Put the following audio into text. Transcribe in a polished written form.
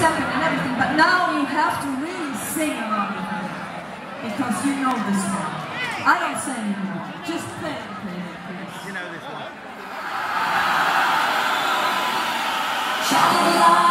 seven and everything, but now you have to really sing along with it, because you know this one. I don't say anymore, just play it, please. You know this one.